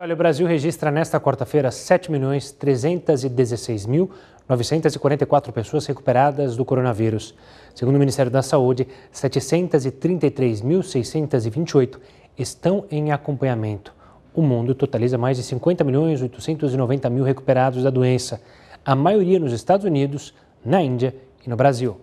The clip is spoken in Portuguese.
Olha, o Brasil registra nesta quarta-feira 7.316.944 pessoas recuperadas do coronavírus. Segundo o Ministério da Saúde, 733.628 estão em acompanhamento. O mundo totaliza mais de 50.890.000 recuperados da doença, a maioria nos Estados Unidos, na Índia e no Brasil.